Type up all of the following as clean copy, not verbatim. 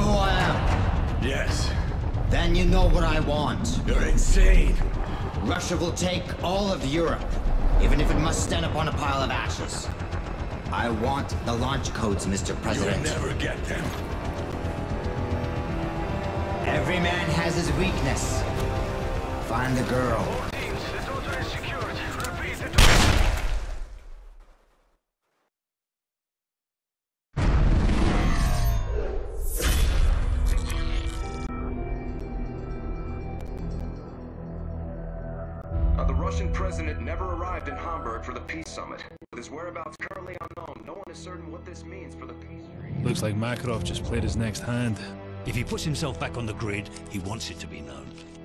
know who I am? Yes. Then you know what I want. You're insane. Russia will take all of Europe, even if it must stand upon a pile of ashes. I want the launch codes, Mr. President. You'll never get them. Every man has his weakness. Find the girl. Teams, the daughter is secured. Repeat, the daughter. The Russian president never arrived in Hamburg for the peace summit. With his whereabouts currently unknown, no one is certain what this means for the peace. Looks like Makarov just played his next hand. If he puts himself back on the grid, he wants it to be known.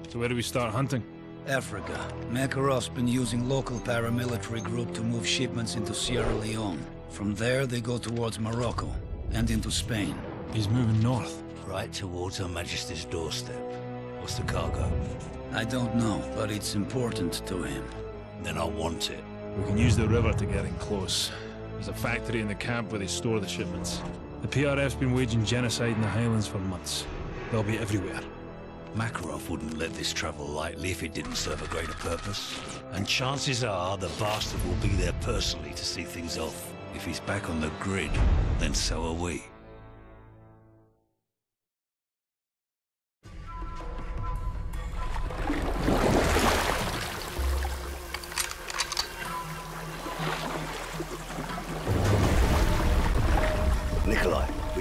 So where do we start hunting? Africa. Makarov's been using local paramilitary group to move shipments into Sierra Leone. From there, they go towards Morocco and into Spain. He's moving north. Right towards Her Majesty's doorstep. What's the cargo? I don't know, but it's important to him. Then I want it. We can use the river to get in close. There's a factory in the camp where they store the shipments. The PRF's been waging genocide in the Highlands for months. They'll be everywhere. Makarov wouldn't let this travel lightly if it didn't serve a greater purpose. And chances are the bastard will be there personally to see things off. If he's back on the grid, then so are we.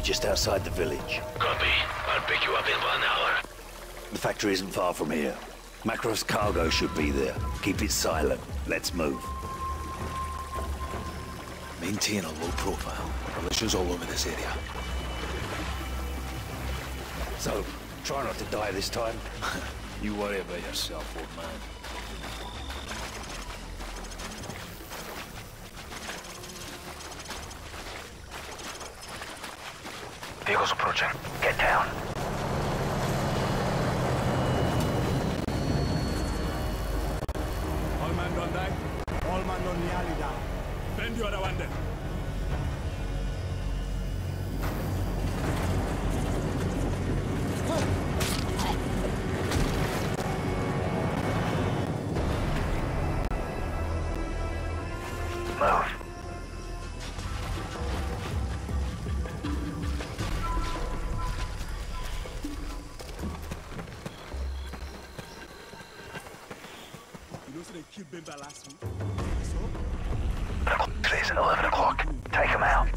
Just outside the village. Copy. I'll pick you up in 1 hour. The factory isn't far from here. Makarov's cargo should be there. Keep it silent. Let's move. Maintain a low profile. Militia's all over this area. So, try not to die this time. You worry about yourself, old man. Vehicles approaching. Get down. All man on deck. All man on Niali down. Bend your Rwandan. Today's at 11 o'clock. Take him out.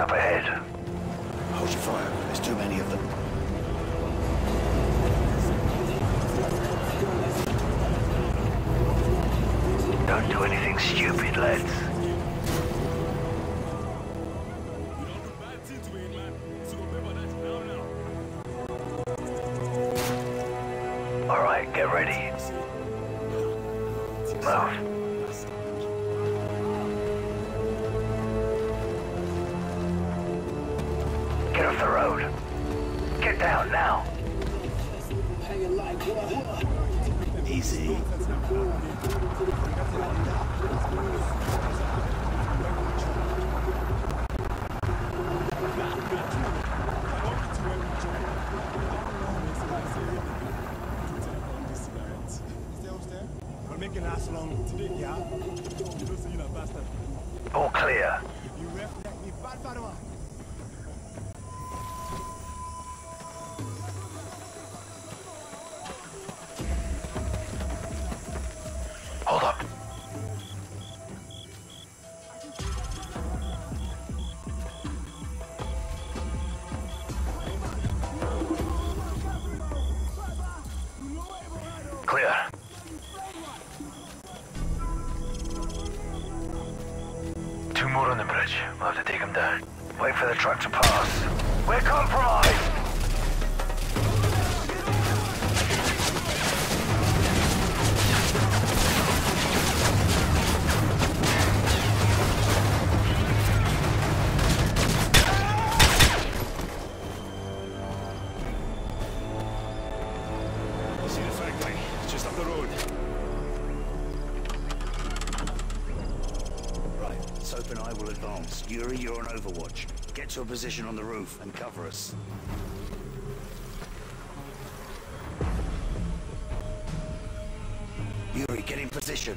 Up ahead. Hold your fire. There's too many of them. being stupid, lads. Alright, get ready. Move. Get off the road. Get down now. Easy. All clear. Hold up. Clear. Two more on the bridge. We'll have to take them down. Wait for the truck to pass. We're compromised! Soap and I will advance. Yuri, you're on overwatch. Get to a position on the roof and cover us. Yuri, get in position.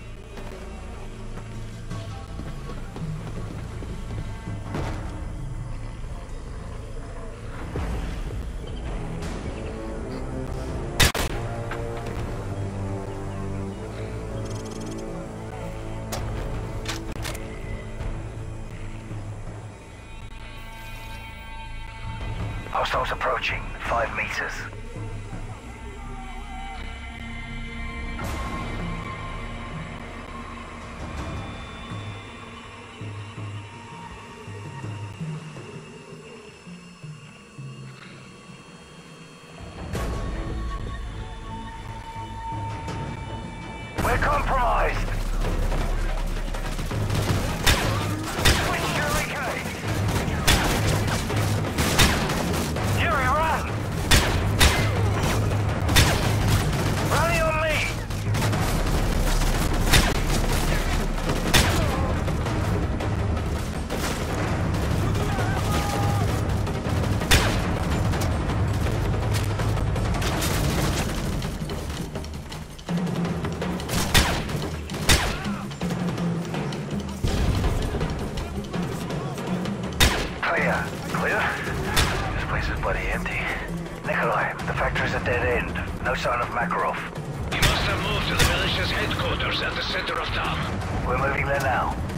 Hostiles approaching, 5 meters. We're compromised! Clear? This place is bloody empty. Nikolai, the factory's a dead end. No sign of Makarov. He must have moved to the militia's headquarters at the center of town. We're moving there now.